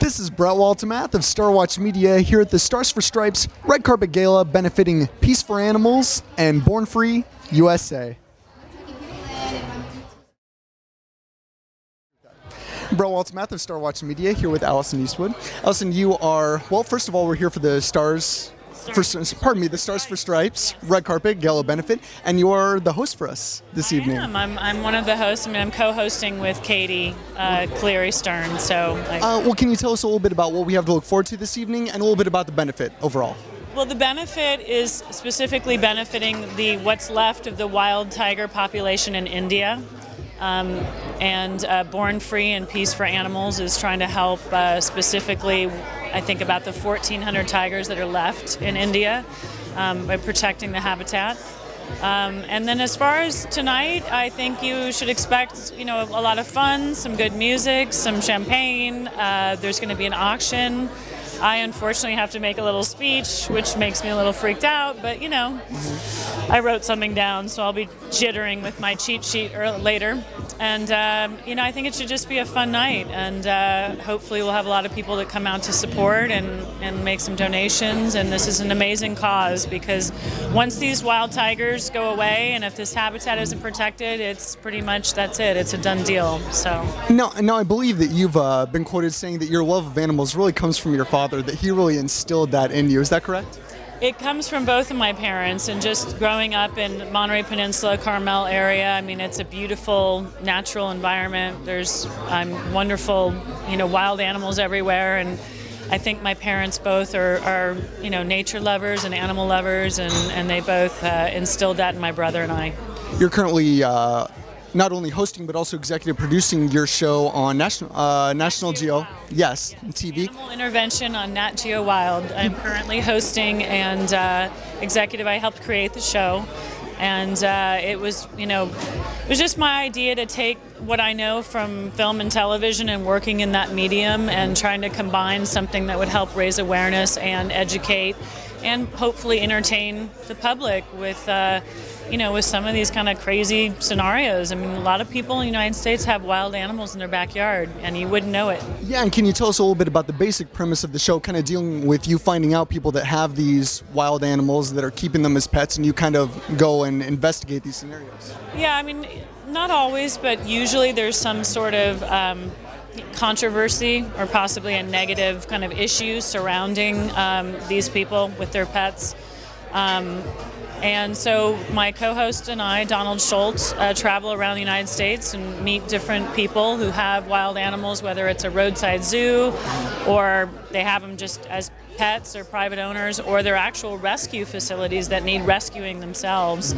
This is Brett Waltemath of Starwatch Media here at the Stars for Stripes Red Carpet Gala benefiting Peace for Animals and Born Free USA. Brett Waltemath of Starwatch Media here with Allison Eastwood. Allison, you are, well, first of all, we're here for the Stars for Stripes Red Carpet Gala benefit, and you are the host for us this evening. I am. I'm one of the hosts. I mean, I'm co-hosting with Katie Cleary Stern. So, well, can you tell us a little bit about what we have to look forward to this evening, and a little bit about the benefit overall? Well, the benefit is specifically benefiting the what's left of the wild tiger population in India. Born Free and Peace for Animals is trying to help specifically, I think, about the 1,400 tigers that are left in India by protecting the habitat. And then as far as tonight, I think you should expect, you know, a lot of fun, some good music, some champagne. There's going to be an auction. I unfortunately have to make a little speech, which makes me a little freaked out, but you know, I wrote something down, so I'll be jittering with my cheat sheet later. And you know, I think it should just be a fun night, and hopefully we'll have a lot of people that come out to support and make some donations. And this is an amazing cause, because once these wild tigers go away, and if this habitat isn't protected, it's pretty much, that's it, it's a done deal. So now I believe that you've been quoted saying that your love of animals really comes from your father, that he really instilled that in you. Is that correct? It comes from both of my parents, and just growing up in Monterey Peninsula, Carmel area, I mean, it's a beautiful natural environment. There's wonderful, you know, wild animals everywhere, and I think my parents both are you know, nature lovers and animal lovers, and they both instilled that in my brother and I. You're currently not only hosting but also executive producing your show on National Geo. Yes, yes, TV. Animal Intervention on Nat Geo Wild. I'm currently hosting and executive. I helped create the show, and it was, you know, it was just my idea to take what I know from film and television and working in that medium, and trying to combine something that would help raise awareness and educate, and hopefully entertain the public with, you know, with some of these kind of crazy scenarios. I mean, a lot of people in the United States have wild animals in their backyard, and you wouldn't know it. Yeah, and can you tell us a little bit about the basic premise of the show, kind of dealing with you finding out people that have these wild animals that are keeping them as pets, and you kind of go and investigate these scenarios? Yeah, I mean, not always, but usually there's some sort of controversy or possibly a negative kind of issue surrounding these people with their pets. And so my co-host and I, Donald Schultz, travel around the United States and meet different people who have wild animals, whether it's a roadside zoo, or they have them just as pets or private owners, or their actual rescue facilities that need rescuing themselves.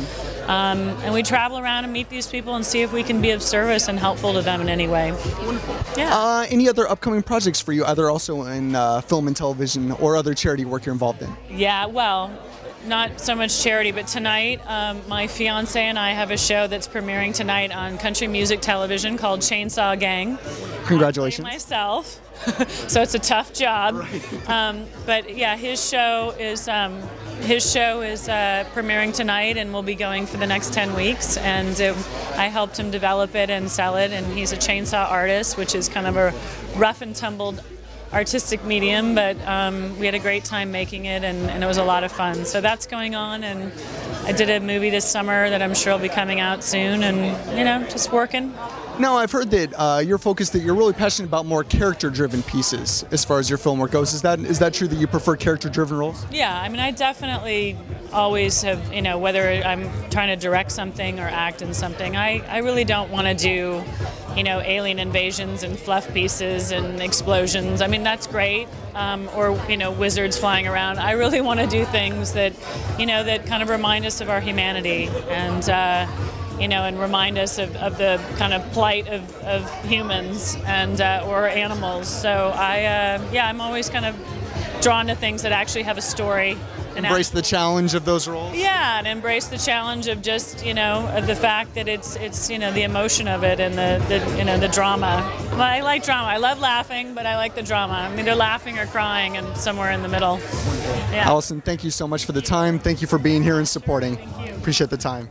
And we travel around and meet these people and see if we can be of service and helpful to them in any way. Wonderful. Yeah. Any other upcoming projects for you, either also in film and television or other charity work you're involved in? Yeah, well, not so much charity, but tonight my fiance and I have a show that's premiering tonight on country music television called Chainsaw Gang. Congratulations. I play myself, so it's a tough job. Right. But yeah, his show is premiering tonight, and will be going for the next 10 weeks. And I helped him develop it and sell it. And he's a chainsaw artist, which is kind of a rough and tumbled artistic medium, but we had a great time making it, and it was a lot of fun. So that's going on, and I did a movie this summer that I'm sure will be coming out soon, and you know, just working. Now, I've heard that your focus, that you're really passionate about more character-driven pieces as far as your film work goes. Is that true, that you prefer character-driven roles? Yeah, I mean, I definitely always have, you know, whether I'm trying to direct something or act in something, I really don't want to do, you know, alien invasions and fluff pieces and explosions. I mean, that's great, or, you know, wizards flying around. I really want to do things that, you know, that kind of remind us of our humanity, and you know, and remind us of the kind of plight of humans and or animals. So yeah, I'm always kind of drawn to things that actually have a story. Embrace the challenge of those roles. Yeah, and embrace the challenge of just, you know, of the fact that it's you know, the emotion of it, and the you know, the drama. Well, I like drama. I love laughing, but I like the drama. I mean, they're laughing or crying, and somewhere in the middle. Yeah. Allison, thank you so much for the time. Thank you for being here and supporting. Thank you. Appreciate the time.